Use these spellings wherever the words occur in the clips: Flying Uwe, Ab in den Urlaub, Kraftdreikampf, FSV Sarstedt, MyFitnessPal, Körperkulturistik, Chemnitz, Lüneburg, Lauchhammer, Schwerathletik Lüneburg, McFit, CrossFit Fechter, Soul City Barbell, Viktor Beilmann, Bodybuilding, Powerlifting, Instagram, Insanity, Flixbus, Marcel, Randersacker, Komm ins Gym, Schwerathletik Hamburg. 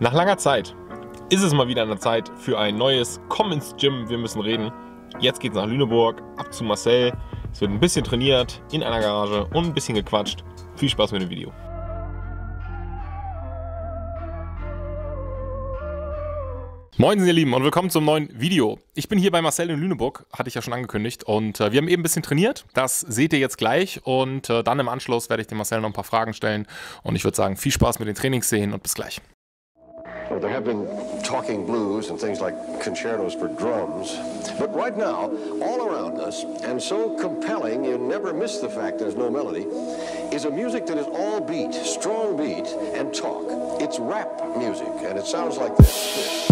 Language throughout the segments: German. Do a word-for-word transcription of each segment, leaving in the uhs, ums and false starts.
Nach langer Zeit ist es mal wieder an der Zeit für ein neues Komm ins Gym, wir müssen reden. Jetzt geht's nach Lüneburg, ab zu Marcel. Es wird ein bisschen trainiert, in einer Garage und ein bisschen gequatscht. Viel Spaß mit dem Video. Moin ihr Lieben und willkommen zum neuen Video. Ich bin hier bei Marcel in Lüneburg, hatte ich ja schon angekündigt, und äh, wir haben eben ein bisschen trainiert, das seht ihr jetzt gleich, und äh, dann im Anschluss werde ich dem Marcel noch ein paar Fragen stellen und ich würde sagen, viel Spaß mit den Trainingsszenen und bis gleich. Well, there have been talking blues and things like concertos for drums, but right now, all around us, and so compelling you never miss the fact there's no melody, is a music that is all beat, strong beat and talk. It's rap music and it sounds like this.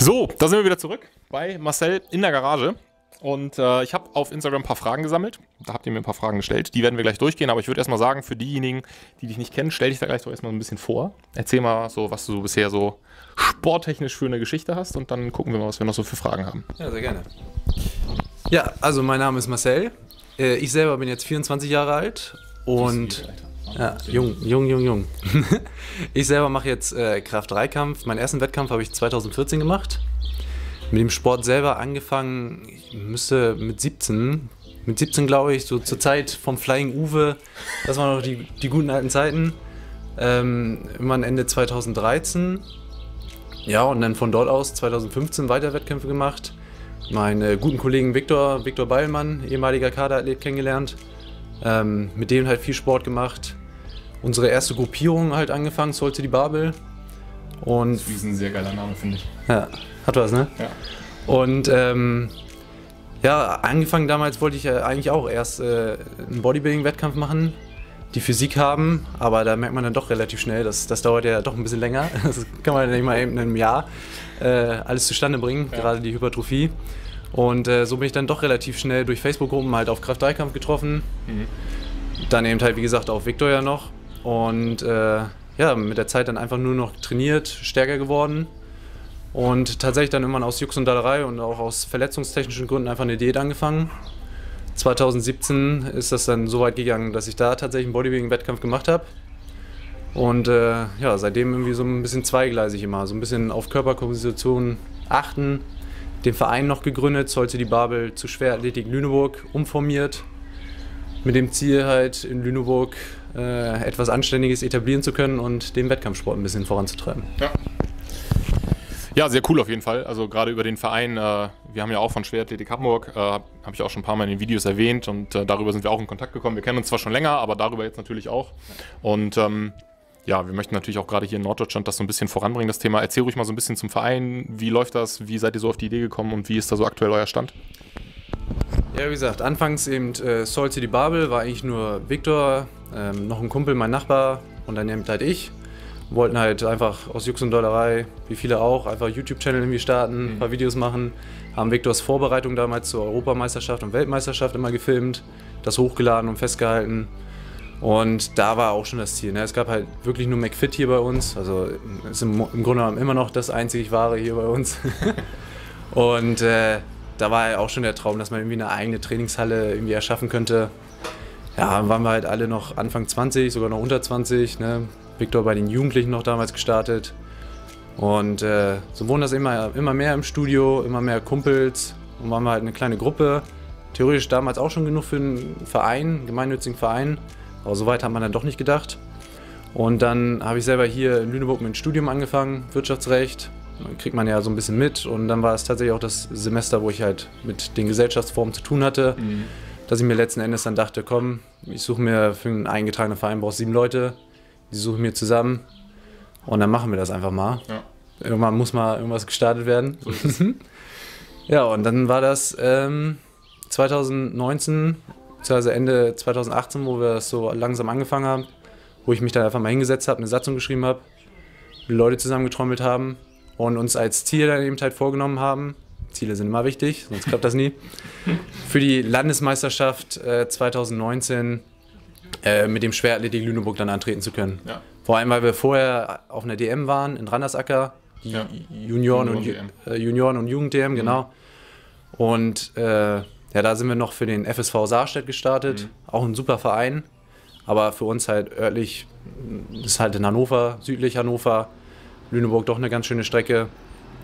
So, da sind wir wieder zurück bei Marcel in der Garage und äh, ich habe auf Instagram ein paar Fragen gesammelt. Da habt ihr mir ein paar Fragen gestellt, die werden wir gleich durchgehen, aber ich würde erstmal sagen, für diejenigen, die dich nicht kennen, stell dich da gleich doch erstmal ein bisschen vor. Erzähl mal so, was du so bisher so sporttechnisch für eine Geschichte hast, und dann gucken wir mal, was wir noch so für Fragen haben. Ja, sehr gerne. Ja, also mein Name ist Marcel, ich selber bin jetzt vierundzwanzig Jahre alt und... Ja, jung, jung, jung, jung. Ich selber mache jetzt äh, Kraft drei Kampf. Meinen ersten Wettkampf habe ich zweitausendvierzehn gemacht. Mit dem Sport selber angefangen, ich müsste mit siebzehn, mit siebzehn glaube ich, so zur Zeit vom Flying Uwe, das waren noch die, die guten alten Zeiten, ähm, irgendwann Ende zweitausenddreizehn. Ja, und dann von dort aus zweitausendfünfzehn weiter Wettkämpfe gemacht. Meinen guten Kollegen Viktor, Viktor Beilmann, ehemaliger Kaderathlet, kennengelernt. Ähm, mit dem halt viel Sport gemacht. Unsere erste Gruppierung halt angefangen, Soul City Barbell. Und das ist ein sehr geiler Name, finde ich. Ja, hat was, ne? Ja. Und ähm, ja, angefangen damals wollte ich eigentlich auch erst äh, einen Bodybuilding-Wettkampf machen, die Physik haben, aber da merkt man dann doch relativ schnell, das, das dauert ja doch ein bisschen länger. Das kann man ja nicht mal eben in einem Jahr äh, alles zustande bringen, ja. Gerade die Hypertrophie. Und äh, so bin ich dann doch relativ schnell durch Facebook-Gruppen halt auf Kraft drei Kampf getroffen. Mhm. Dann eben halt, wie gesagt, auf Viktor ja noch. Und äh, ja, mit der Zeit dann einfach nur noch trainiert, stärker geworden und tatsächlich dann irgendwann aus Jux und Dallerei und auch aus verletzungstechnischen Gründen einfach eine Diät angefangen. zweitausendsiebzehn ist das dann so weit gegangen, dass ich da tatsächlich einen Bodybuilding-Wettkampf gemacht habe. Und äh, ja, seitdem irgendwie so ein bisschen zweigleisig immer, so ein bisschen auf Körperkomposition achten. Den Verein noch gegründet, sollte die Barbell zu Schwerathletik Lüneburg umformiert. Mit dem Ziel halt in Lüneburg äh, etwas Anständiges etablieren zu können und den Wettkampfsport ein bisschen voranzutreiben. Ja, ja, sehr cool auf jeden Fall. Also gerade über den Verein, äh, wir haben ja auch von Schwerathletik Hamburg, äh, habe ich auch schon ein paar Mal in den Videos erwähnt, und äh, darüber sind wir auch in Kontakt gekommen. Wir kennen uns zwar schon länger, aber darüber jetzt natürlich auch. Und ähm, ja, wir möchten natürlich auch gerade hier in Norddeutschland das so ein bisschen voranbringen, das Thema. Erzähl ruhig mal so ein bisschen zum Verein. Wie läuft das? Wie seid ihr so auf die Idee gekommen und wie ist da so aktuell euer Stand? Ja, wie gesagt, anfangs eben äh, Soul City Barbell war eigentlich nur Viktor, ähm, noch ein Kumpel, mein Nachbar und dann eben halt ich. Wollten halt einfach aus Jux und Dollerei, wie viele auch, einfach YouTube-Channel irgendwie starten, mhm. ein paar Videos machen. Haben Viktors Vorbereitung damals zur Europameisterschaft und Weltmeisterschaft immer gefilmt, das hochgeladen und festgehalten. Und da war auch schon das Ziel. Ne? Es gab halt wirklich nur McFit hier bei uns. Also ist im, im Grunde genommen immer noch das einzig Wahre hier bei uns. Und äh, da war ja auch schon der Traum, dass man irgendwie eine eigene Trainingshalle irgendwie erschaffen könnte. Ja, waren wir halt alle noch Anfang zwanzig, sogar noch unter zwanzig. Ne? Viktor bei den Jugendlichen noch damals gestartet. Und äh, so wurden das immer, immer mehr im Studio, immer mehr Kumpels. und waren wir halt eine kleine Gruppe. Theoretisch damals auch schon genug für einen Verein, einen gemeinnützigen Verein, aber so weit hat man dann doch nicht gedacht. Und dann habe ich selber hier in Lüneburg mit dem Studium angefangen, Wirtschaftsrecht, kriegt man ja so ein bisschen mit. Und dann war es tatsächlich auch das Semester, wo ich halt mit den Gesellschaftsformen zu tun hatte, mhm. dass ich mir letzten Endes dann dachte, komm, ich suche mir für einen eingetragenen Verein, brauche sieben Leute, die suche ich mir zusammen und dann machen wir das einfach mal. Ja. Irgendwann muss mal irgendwas gestartet werden. Ja, und dann war das ähm, zweitausendneunzehn, beziehungsweise Ende zweitausendachtzehn, wo wir das so langsam angefangen haben, wo ich mich dann einfach mal hingesetzt habe, eine Satzung geschrieben habe, Leute zusammengetrommelt haben und uns als Ziel dann eben halt vorgenommen haben, Ziele sind immer wichtig, sonst klappt das nie, für die Landesmeisterschaft äh, zweitausendneunzehn äh, mit dem Schwerathletik Lüneburg dann antreten zu können. Ja. Vor allem, weil wir vorher auf einer D M waren in Randersacker, ja. Junioren, und, äh, Junioren und Jugend-D M, mhm. genau. Und äh, ja, da sind wir noch für den F S V Sarstedt gestartet, mhm. auch ein super Verein, aber für uns halt örtlich, ist halt in Hannover, südlich Hannover, Lüneburg doch eine ganz schöne Strecke.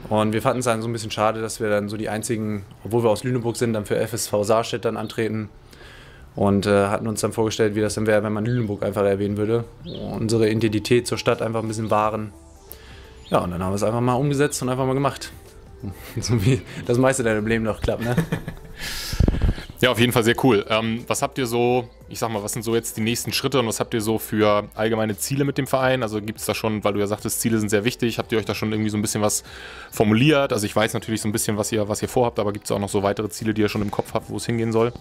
Und wir fanden es dann so ein bisschen schade, dass wir dann so die einzigen, obwohl wir aus Lüneburg sind, dann für F S V Sarstedt dann antreten. Und äh, hatten uns dann vorgestellt, wie das dann wäre, wenn man Lüneburg einfach erwähnen würde. Unsere Identität zur Stadt einfach ein bisschen wahren. Ja, und dann haben wir es einfach mal umgesetzt und einfach mal gemacht. So wie das meiste dann im Leben noch klappt, ne? Ja, auf jeden Fall sehr cool. Ähm, was habt ihr so, ich sag mal, was sind so jetzt die nächsten Schritte und was habt ihr so für allgemeine Ziele mit dem Verein? Also gibt es da schon, weil du ja sagtest, Ziele sind sehr wichtig, habt ihr euch da schon irgendwie so ein bisschen was formuliert? Also ich weiß natürlich so ein bisschen, was ihr, was ihr vorhabt, aber gibt es auch noch so weitere Ziele, die ihr schon im Kopf habt, wo es hingehen soll?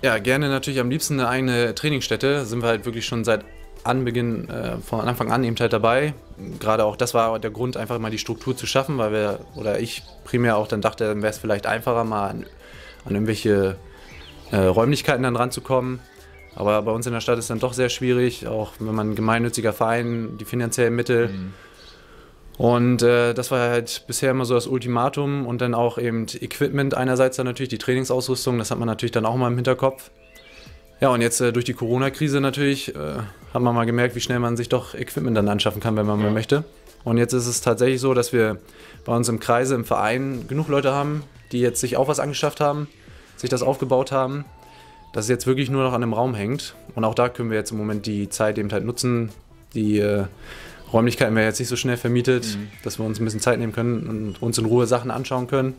Ja, gerne natürlich am liebsten eine eigene Trainingsstätte. Sind wir halt wirklich schon seit Anbeginn, äh, von Anfang an eben halt dabei. Gerade auch das war der Grund, einfach mal die Struktur zu schaffen, weil wir, oder ich primär auch dann dachte, dann wäre es vielleicht einfacher, mal an, an irgendwelche äh, Räumlichkeiten dann ranzukommen. Aber bei uns in der Stadt ist dann doch sehr schwierig, auch wenn man ein gemeinnütziger Verein, die finanziellen Mittel. Mhm. Und äh, das war halt bisher immer so das Ultimatum und dann auch eben Equipment einerseits, dann natürlich die Trainingsausrüstung, das hat man natürlich dann auch mal im Hinterkopf. Ja, und jetzt äh, durch die Corona-Krise natürlich äh, hat man mal gemerkt, wie schnell man sich doch Equipment dann anschaffen kann, wenn man ja. mal möchte. Und jetzt ist es tatsächlich so, dass wir bei uns im Kreise, im Verein genug Leute haben, die jetzt sich auch was angeschafft haben, sich das aufgebaut haben, dass es jetzt wirklich nur noch an dem Raum hängt. Und auch da können wir jetzt im Moment die Zeit eben halt nutzen, die äh, Räumlichkeiten wäre jetzt nicht so schnell vermietet, mhm. dass wir uns ein bisschen Zeit nehmen können und uns in Ruhe Sachen anschauen können.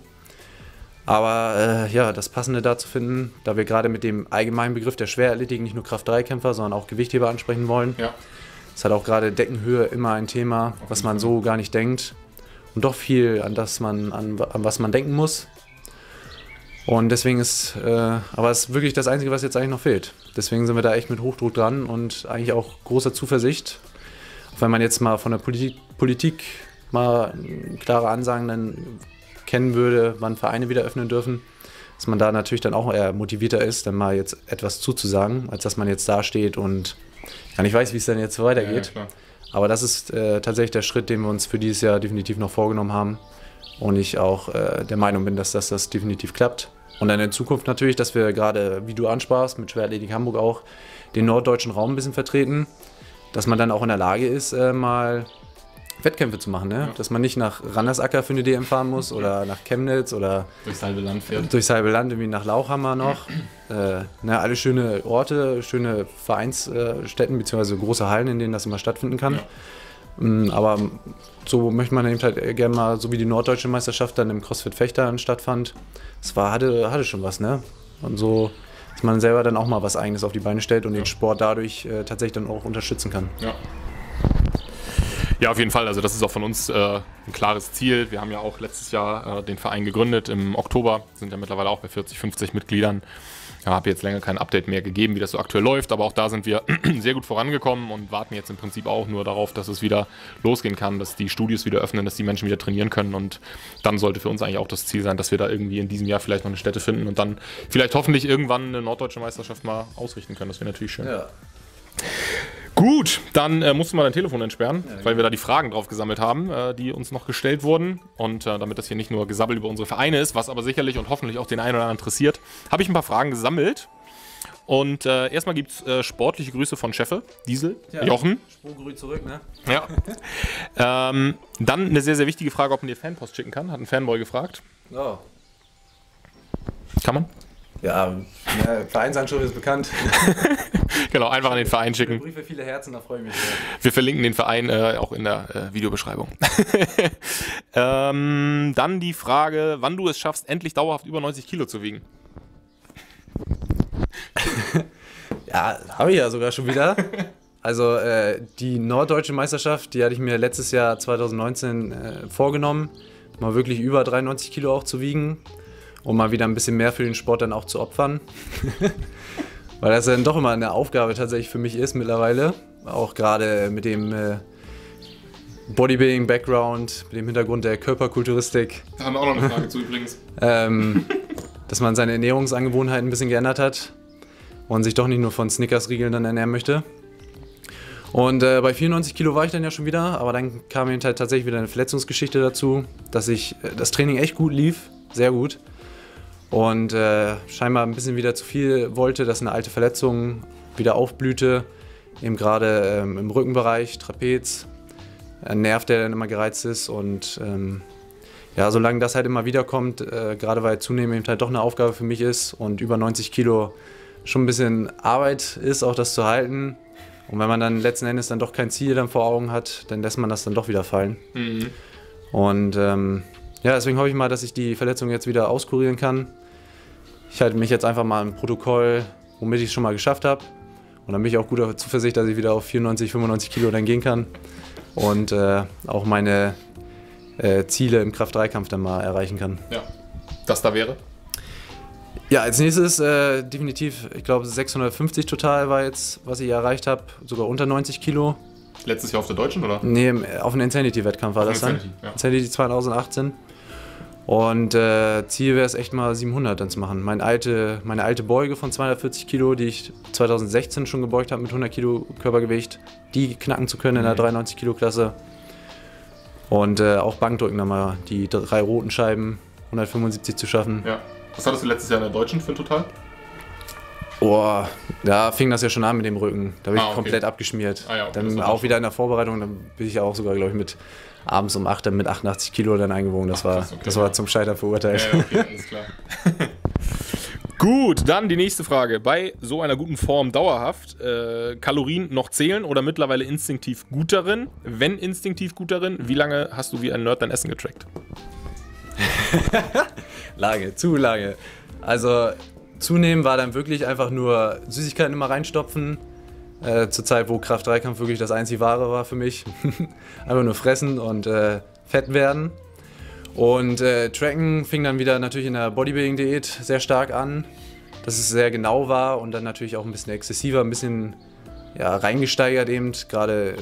Aber äh, ja, das Passende da zu finden, da wir gerade mit dem allgemeinen Begriff der Schwerathletik nicht nur Kraft drei Kämpfer, sondern auch Gewichtheber ansprechen wollen. Ja. Ist halt auch gerade Deckenhöhe immer ein Thema, was man so gar nicht denkt. Und doch viel, an das man, an, an was man denken muss. Und deswegen ist, äh, aber es ist wirklich das Einzige, was jetzt eigentlich noch fehlt. Deswegen sind wir da echt mit Hochdruck dran und eigentlich auch großer Zuversicht. Wenn man jetzt mal von der Politik, Politik mal klare Ansagen dann kennen würde, wann Vereine wieder öffnen dürfen, dass man da natürlich dann auch eher motivierter ist, dann mal jetzt etwas zuzusagen, als dass man jetzt dasteht und ja nicht weiß, wie es dann jetzt weitergeht. Ja, ja, aber das ist äh, tatsächlich der Schritt, den wir uns für dieses Jahr definitiv noch vorgenommen haben und ich auch äh, der Meinung bin, dass das, das definitiv klappt. Und dann in Zukunft natürlich, dass wir gerade, wie du ansprachst, mit Schwerathletik Hamburg auch den norddeutschen Raum ein bisschen vertreten. Dass man dann auch in der Lage ist, äh, mal Wettkämpfe zu machen. Ne? Ja. Dass man nicht nach Randersacker für eine D M fahren muss oder nach Chemnitz oder durchs halbe Land fährt. Durchs halbe Land, irgendwie nach Lauchhammer noch. äh, na, alle schöne Orte, schöne Vereinsstätten äh, bzw. große Hallen, in denen das immer stattfinden kann. Ja. Ähm, aber so möchte man eben halt gerne mal, so wie die norddeutsche Meisterschaft dann im CrossFit Fechter stattfand, das war, hatte, hatte schon was. Ne? Und so, dass man selber dann auch mal was Eigenes auf die Beine stellt und ja. den Sport dadurch äh, tatsächlich dann auch unterstützen kann. Ja. Ja, auf jeden Fall. Also das ist auch von uns äh, ein klares Ziel. Wir haben ja auch letztes Jahr äh, den Verein gegründet im Oktober, sind ja mittlerweile auch bei vierzig, fünfzig Mitgliedern. Ja, habe jetzt länger kein Update mehr gegeben, wie das so aktuell läuft, aber auch da sind wir sehr gut vorangekommen und warten jetzt im Prinzip auch nur darauf, dass es wieder losgehen kann, dass die Studios wieder öffnen, dass die Menschen wieder trainieren können und dann sollte für uns eigentlich auch das Ziel sein, dass wir da irgendwie in diesem Jahr vielleicht noch eine Stätte finden und dann vielleicht hoffentlich irgendwann eine norddeutsche Meisterschaft mal ausrichten können. Das wäre natürlich schön. Ja. Gut, dann äh, musst du mal dein Telefon entsperren, ja, okay. weil wir da die Fragen drauf gesammelt haben, äh, die uns noch gestellt wurden. Und äh, damit das hier nicht nur Gesabbel über unsere Vereine ist, was aber sicherlich und hoffentlich auch den einen oder anderen interessiert, habe ich ein paar Fragen gesammelt. Und äh, erstmal gibt es äh, sportliche Grüße von Cheffe, Diesel, ja, Jochen. Sprunggrü zurück, ne? Ja. ähm, dann eine sehr, sehr wichtige Frage, ob man dir Fanpost schicken kann, hat ein Fanboy gefragt. Oh. Kann man? Ja, ja, Vereinsanschrift ist bekannt. Genau, einfach an den Verein schicken. Briefe, viele Herzen, da freue ich mich. Wir verlinken den Verein äh, auch in der äh, Videobeschreibung. ähm, dann die Frage, wann du es schaffst, endlich dauerhaft über neunzig Kilo zu wiegen. Ja, habe ich ja sogar schon wieder. Also äh, die norddeutsche Meisterschaft, die hatte ich mir letztes Jahr zwanzig neunzehn äh, vorgenommen, mal wirklich über dreiundneunzig Kilo auch zu wiegen. Um mal wieder ein bisschen mehr für den Sport dann auch zu opfern. Weil das dann doch immer eine Aufgabe tatsächlich für mich ist mittlerweile. Auch gerade mit dem Bodybuilding-Background, mit dem Hintergrund der Körperkulturistik. Da haben wir auch noch eine Frage zu übrigens. ähm, dass man seine Ernährungsangewohnheiten ein bisschen geändert hat und sich doch nicht nur von Snickers-Riegeln dann ernähren möchte. Und äh, bei vierundneunzig Kilo war ich dann ja schon wieder, aber dann kam eben halt tatsächlich wieder eine Verletzungsgeschichte dazu, dass ich das Training echt gut lief, sehr gut. Und äh, scheinbar ein bisschen wieder zu viel wollte, dass eine alte Verletzung wieder aufblühte, eben gerade ähm, im Rückenbereich, Trapez, ein Nerv, der dann immer gereizt ist. Und ähm, ja, solange das halt immer wieder kommt, äh, gerade weil zunehmend halt doch eine Aufgabe für mich ist und über neunzig Kilo schon ein bisschen Arbeit ist, auch das zu halten. Und wenn man dann letzten Endes dann doch kein Ziel dann vor Augen hat, dann lässt man das dann doch wieder fallen. Mhm. Und ähm, ja, deswegen hoffe ich mal, dass ich die Verletzung jetzt wieder auskurieren kann. Ich halte mich jetzt einfach mal im Protokoll, womit ich es schon mal geschafft habe. Und dann bin ich auch guter Zuversicht, dass ich wieder auf vierundneunzig, fünfundneunzig Kilo dann gehen kann. Und äh, auch meine äh, Ziele im Kraft drei Kampf dann mal erreichen kann. Ja, das da wäre? Ja, als nächstes äh, definitiv, ich glaube sechshundertfünfzig total war jetzt, was ich erreicht habe. Sogar unter neunzig Kilo. Letztes Jahr auf der Deutschen, oder? Nee, auf einem Insanity-Wettkampf war das dann. Ja. Insanity zwanzig achtzehn. Und äh, Ziel wäre es echt mal siebenhundert dann zu machen. Meine alte, meine alte Beuge von zweihundertvierzig Kilo, die ich zwanzig sechzehn schon gebeugt habe mit hundert Kilo Körpergewicht, die knacken zu können in der dreiundneunzig Kilo Klasse. Und äh, auch Bankdrücken nochmal, die drei roten Scheiben, hundertfünfundsiebzig zu schaffen. Ja. Was hattest du letztes Jahr in der Deutschen für ein Total? Boah, da fing das ja schon an mit dem Rücken. Da bin ah, ich komplett okay. abgeschmiert. Ah, ja, okay. Dann auch wieder in der Vorbereitung, dann bin ich auch sogar, glaube ich, mit abends um acht dann mit achtundachtzig Kilo dann eingewogen. Das, Ach, das, war, okay, das ja. war zum Scheitern verurteilt. Ja, ja, okay, alles klar. Gut, dann die nächste Frage. Bei so einer guten Form dauerhaft äh, Kalorien noch zählen oder mittlerweile instinktiv gut darin? Wenn instinktiv gut darin, wie lange hast du wie ein Nerd dein Essen getrackt? Lange, zu lange. Also Zunehmen war dann wirklich einfach nur Süßigkeiten immer reinstopfen. Äh, zur Zeit, wo Kraft drei Kampf wirklich das einzige Wahre war für mich. Einfach nur fressen und äh, fett werden. Und äh, Tracken fing dann wieder natürlich in der Bodybuilding-Diät sehr stark an, dass es sehr genau war und dann natürlich auch ein bisschen exzessiver, ein bisschen ja, reingesteigert eben, gerade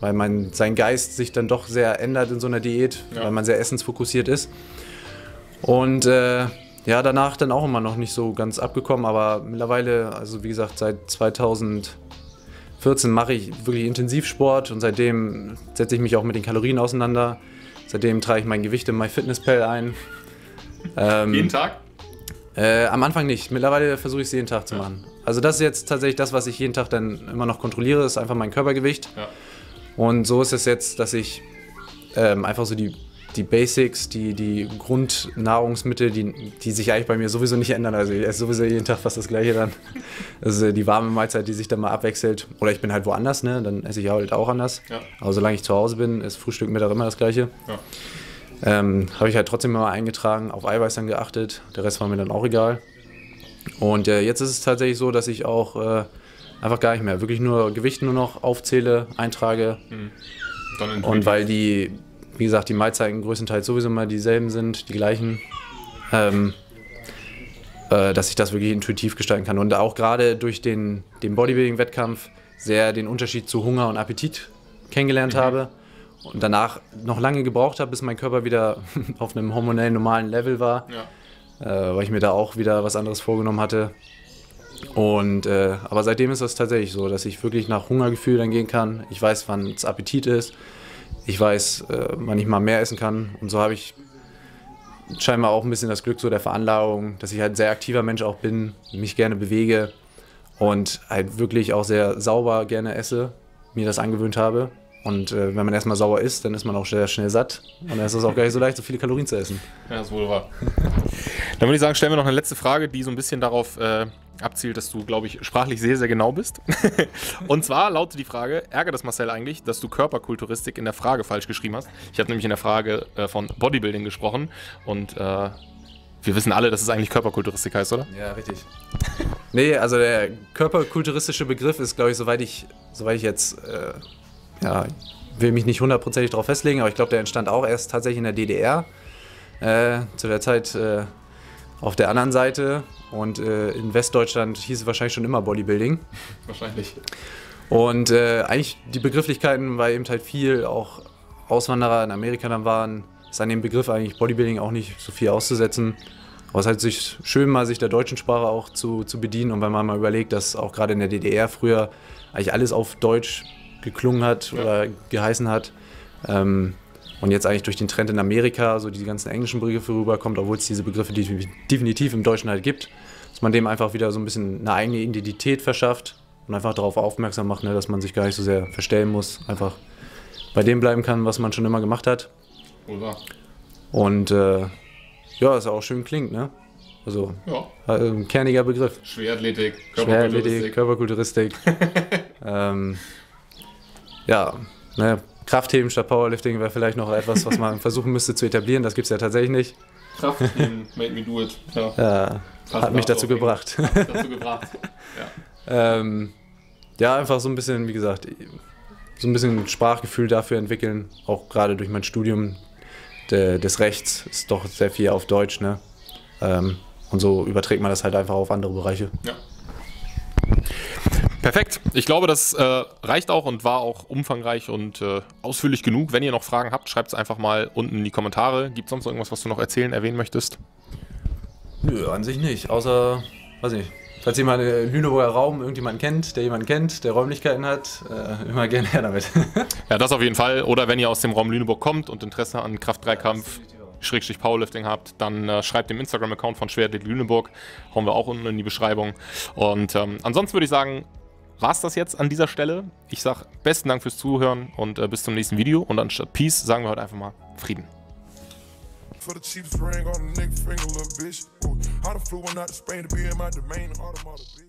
weil man, sein Geist sich dann doch sehr ändert in so einer Diät, ja. weil man sehr essensfokussiert ist. Und äh, ja, danach dann auch immer noch nicht so ganz abgekommen, aber mittlerweile, also wie gesagt, seit zweitausendvierzehn mache ich wirklich Intensivsport und seitdem setze ich mich auch mit den Kalorien auseinander. Seitdem trage ich mein Gewicht in MyFitnessPal ein. Ähm, jeden Tag? Äh, am Anfang nicht. Mittlerweile versuche ich es jeden Tag zu machen. Also das ist jetzt tatsächlich das, was ich jeden Tag dann immer noch kontrolliere, ist einfach mein Körpergewicht. Ja. Und so ist es jetzt, dass ich ähm, einfach so die Die Basics, die, die Grundnahrungsmittel, die, die sich eigentlich bei mir sowieso nicht ändern. Also ich esse sowieso jeden Tag fast das Gleiche dann. Also die warme Mahlzeit, die sich dann mal abwechselt. Oder ich bin halt woanders, ne? Dann esse ich halt auch anders. Ja. Aber solange ich zu Hause bin, ist Frühstück, Mittag immer das Gleiche. Ja. Ähm, habe ich halt trotzdem mal eingetragen, auf Eiweiß dann geachtet. Der Rest war mir dann auch egal. Und äh, jetzt ist es tatsächlich so, dass ich auch äh, einfach gar nicht mehr, wirklich nur Gewicht nur noch aufzähle, eintrage. Mhm. Dann Und weil die... Wie gesagt, die Mahlzeiten größtenteils sowieso immer dieselben sind, die gleichen, ähm, äh, dass ich das wirklich intuitiv gestalten kann. Und auch gerade durch den, den Bodybuilding-Wettkampf sehr den Unterschied zu Hunger und Appetit kennengelernt mhm. habe und danach noch lange gebraucht habe, bis mein Körper wieder auf einem hormonell normalen Level war, ja. äh, weil ich mir da auch wieder was anderes vorgenommen hatte. Und, äh, aber seitdem ist das tatsächlich so, dass ich wirklich nach Hungergefühl dann gehen kann. Ich weiß, wann es Appetit ist. Ich weiß, äh, wann ich mal mehr essen kann und so habe ich scheinbar auch ein bisschen das Glück so der Veranlagung, dass ich halt ein sehr aktiver Mensch auch bin, mich gerne bewege und halt wirklich auch sehr sauber gerne esse, mir das angewöhnt habe. Und äh, wenn man erstmal sauer ist, dann ist man auch sehr schnell satt und dann ist es auch gar nicht so leicht, so viele Kalorien zu essen. Ja, das ist wohl wahr. Dann würde ich sagen, stellen wir noch eine letzte Frage, die so ein bisschen darauf äh, abzielt, dass du, glaube ich, sprachlich sehr, sehr genau bist. Und zwar lautet die Frage, ärgert es Marcel eigentlich, dass du Körperkulturistik in der Frage falsch geschrieben hast? Ich habe nämlich in der Frage äh, von Bodybuilding gesprochen und äh, wir wissen alle, dass es eigentlich Körperkulturistik heißt, oder? Ja, richtig. Nee, also der körperkulturistische Begriff ist, glaube ich, soweit ich, soweit ich jetzt, äh, ja, will mich nicht hundertprozentig darauf festlegen, aber ich glaube, der entstand auch erst tatsächlich in der D D R, äh, zu der Zeit äh, auf der anderen Seite, und äh, in Westdeutschland hieß es wahrscheinlich schon immer Bodybuilding. Wahrscheinlich. Und äh, eigentlich die Begrifflichkeiten, weil eben halt viel auch Auswanderer in Amerika dann waren, ist an dem Begriff eigentlich Bodybuilding auch nicht so viel auszusetzen. Aber es ist halt sich schön, mal sich der deutschen Sprache auch zu, zu bedienen. Und wenn man mal überlegt, dass auch gerade in der D D R früher eigentlich alles auf Deutsch geklungen hat oder ja. geheißen hat. Ähm, und jetzt eigentlich durch den Trend in Amerika, so diese ganzen englischen Begriffe rüberkommt, obwohl es diese Begriffe die definitiv im Deutschen halt gibt, dass man dem einfach wieder so ein bisschen eine eigene Identität verschafft und einfach darauf aufmerksam macht, ne, dass man sich gar nicht so sehr verstellen muss, einfach bei dem bleiben kann, was man schon immer gemacht hat. Oder. Und äh, ja, ist auch schön klingt, ne? Also, ja. also ein kerniger Begriff. Schwerathletik, Körperkulturistik. Körperkulturistik. ähm, ja, ne, Kraftheben statt Powerlifting wäre vielleicht noch etwas, was man versuchen müsste zu etablieren. Das gibt es ja tatsächlich nicht. Kraftheben, made me do it. Ja. Ja, hat mich dazu gebracht. Hat mich dazu gebracht. Ja. Ähm, ja, einfach so ein bisschen, wie gesagt, so ein bisschen Sprachgefühl dafür entwickeln, auch gerade durch mein Studium de, des Rechts ist doch sehr viel auf Deutsch, ne? Ähm, und so überträgt man das halt einfach auf andere Bereiche. Ja. Perfekt. Ich glaube, das äh, reicht auch und war auch umfangreich und äh, ausführlich genug. Wenn ihr noch Fragen habt, schreibt es einfach mal unten in die Kommentare. Gibt es sonst irgendwas, was du noch erzählen, erwähnen möchtest? Nö, an sich nicht. Außer, weiß nicht. Falls jemand im Lüneburger Raum irgendjemanden kennt, der jemanden kennt, der Räumlichkeiten hat, äh, immer gerne her damit. Ja, das auf jeden Fall. Oder wenn ihr aus dem Raum Lüneburg kommt und Interesse an Kraft-Dreikampf, Schrägstrich Powerlifting habt, dann äh, schreibt dem Instagram-Account von Schwerathletik Lüneburg. Hauen wir auch unten in die Beschreibung. Und ähm, ansonsten würde ich sagen, war's das jetzt an dieser Stelle. Ich sage besten Dank fürs Zuhören und äh, bis zum nächsten Video. Und anstatt Peace sagen wir heute einfach mal Frieden. For the cheapest ring on the nigga finger, little bitch. Ooh, how the flu went out to Spain to be in my domain, all the mother bitch.